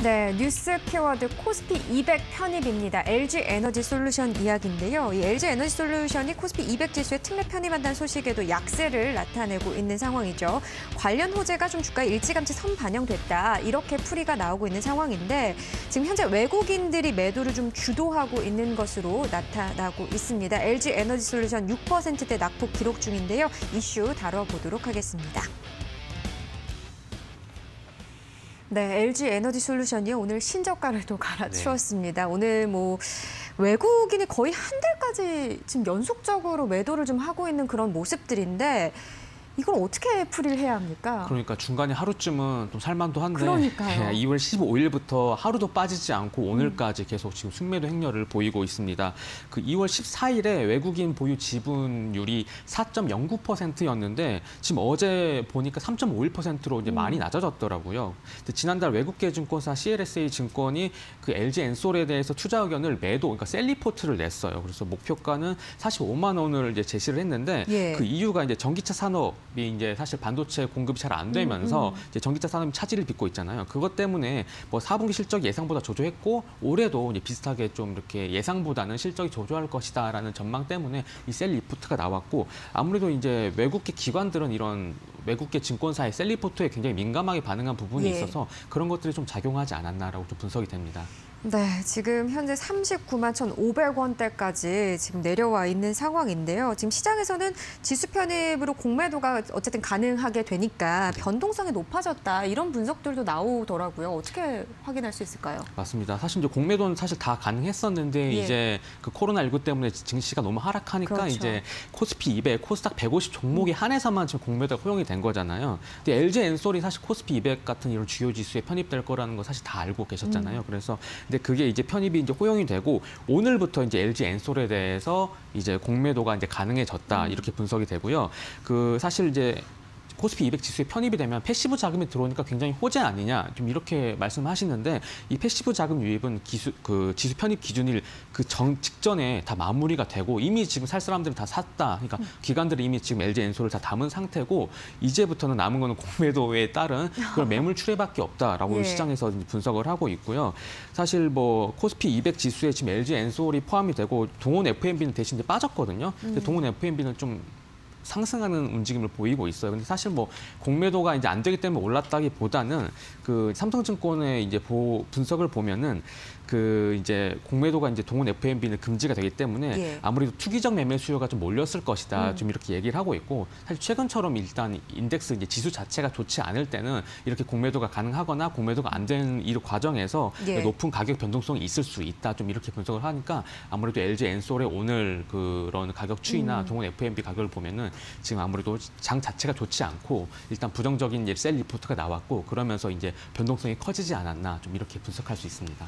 네, 뉴스 키워드 코스피 200 편입입니다. LG 에너지 솔루션 이야기인데요. 이 LG 에너지 솔루션이 코스피 200 지수에 특례 편입한다는 소식에도 약세를 나타내고 있는 상황이죠. 관련 호재가 좀 주가에 일찌감치 선반영됐다, 이렇게 풀이가 나오고 있는 상황인데, 지금 현재 외국인들이 매도를 좀 주도하고 있는 것으로 나타나고 있습니다. LG 에너지 솔루션 6%대 낙폭 기록 중인데요. 이슈 다뤄보도록 하겠습니다. 네, LG 에너지 솔루션이 오늘 신저가를 또 갈아치웠습니다. 네. 오늘 뭐 외국인이 거의 한 달까지 지금 연속적으로 매도를 좀 하고 있는 그런 모습들인데, 이걸 어떻게 풀이를 해야 합니까? 그러니까 중간에 하루쯤은 좀 살만도 한데, 그러니까요. 2월 15일부터 하루도 빠지지 않고 오늘까지 계속 지금 순매도 행렬을 보이고 있습니다. 그 2월 14일에 외국인 보유 지분율이 4.09%였는데 지금 어제 보니까 3.51%로 이제 많이 낮아졌더라고요. 근데 지난달 외국계 증권사 CLSA 증권이 그 LG 엔솔에 대해서 투자 의견을 매도, 그러니까 셀리포트를 냈어요. 그래서 목표가는 45만 원을 이제 제시를 했는데, 예. 그 이유가 이제 전기차 산업 이제 사실 반도체 공급이 잘 안 되면서 이제 전기차 산업이 차질을 빚고 있잖아요. 그것 때문에 뭐 4분기 실적이 예상보다 조조했고, 올해도 이제 비슷하게 좀 이렇게 예상보다는 실적이 조조할 것이다라는 전망 때문에 이 셀리포트가 나왔고, 아무래도 이제 외국계 기관들은 이런 외국계 증권사의 셀리포트에 굉장히 민감하게 반응한 부분이 있어서 그런 것들이 좀 작용하지 않았나라고 좀 분석이 됩니다. 네, 지금 현재 39만 1,500원대까지 지금 내려와 있는 상황인데요. 지금 시장에서는 지수 편입으로 공매도가 어쨌든 가능하게 되니까 변동성이 높아졌다, 이런 분석들도 나오더라고요. 어떻게 확인할 수 있을까요? 맞습니다. 사실 이제 공매도는 사실 다 가능했었는데, 예. 이제 그 코로나19 때문에 증시가 너무 하락하니까, 그렇죠. 이제 코스피 200, 코스닥 150 종목에 한해서만 지금 공매도가 허용이 된 거잖아요. 근데 LG 엔솔이 사실 코스피 200 같은 이런 주요 지수에 편입될 거라는 거 사실 다 알고 계셨잖아요. 그래서 근데 그게 이제 편입이 이제 허용이 되고, 오늘부터 이제 LG 엔솔에 대해서 이제 공매도가 이제 가능해졌다, 이렇게 분석이 되고요. 그 사실 이제 코스피 200 지수에 편입이 되면 패시브 자금이 들어오니까 굉장히 호재 아니냐, 좀 이렇게 말씀하시는데, 이 패시브 자금 유입은 지수 편입 기준일 직전에 다 마무리가 되고, 이미 지금 살 사람들은 다 샀다. 그러니까 기관들이 이미 지금 LG 엔솔을 다 담은 상태고, 이제부터는 남은 거는 공매도에 따른 그런 매물 출회밖에 없다라고, 예. 시장에서 분석을 하고 있고요. 사실 뭐 코스피 200 지수에 지금 LG 엔솔이 포함이 되고, 동원 F&B는 대신 이제 빠졌거든요. 근데 동원 F&B는 좀 상승하는 움직임을 보이고 있어요. 근데 사실 뭐 공매도가 이제 안 되기 때문에 올랐다기보다는 그 삼성증권의 이제 분석을 보면은 그 이제 공매도가 이제 동원 F&B는 금지가 되기 때문에, 예. 아무래도 투기적 매매 수요가 좀 몰렸을 것이다, 좀 이렇게 얘기를 하고 있고, 사실 최근처럼 일단 인덱스 이제 지수 자체가 좋지 않을 때는 이렇게 공매도가 가능하거나 공매도가 안 되는 이 과정에서, 예. 높은 가격 변동성이 있을 수 있다, 좀 이렇게 분석을 하니까, 아무래도 LG 엔솔의 오늘 그런 가격 추이나 동원 F&B 가격을 보면은 지금 아무래도 장 자체가 좋지 않고 일단 부정적인 셀 리포트가 나왔고, 그러면서 이제 변동성이 커지지 않았나, 좀 이렇게 분석할 수 있습니다.